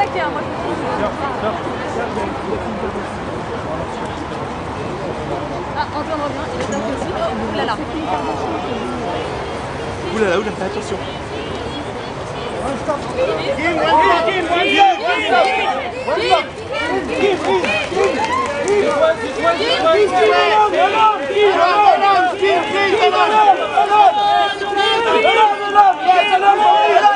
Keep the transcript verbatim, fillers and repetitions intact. Ah, Antoine revient, il est là aussi. Oh là là. Ouh là là, ouh là, fais attention. Give, give, give, give,